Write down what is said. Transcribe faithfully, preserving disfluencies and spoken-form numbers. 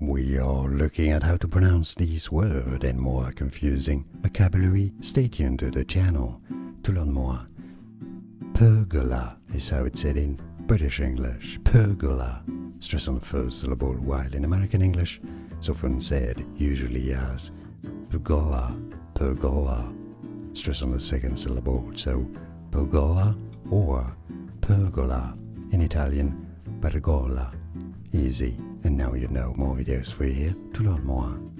We are looking at how to pronounce these words and more confusing vocabulary. Stay tuned to the channel to learn more. Pergola is how it's said in British English. Pergola. Stress on the first syllable, while in American English it's often said usually as pergola, pergola. Stress on the second syllable, so pergola or pergola. In Italian, pergola. Easy. And now you know. More videos for you here to learn more.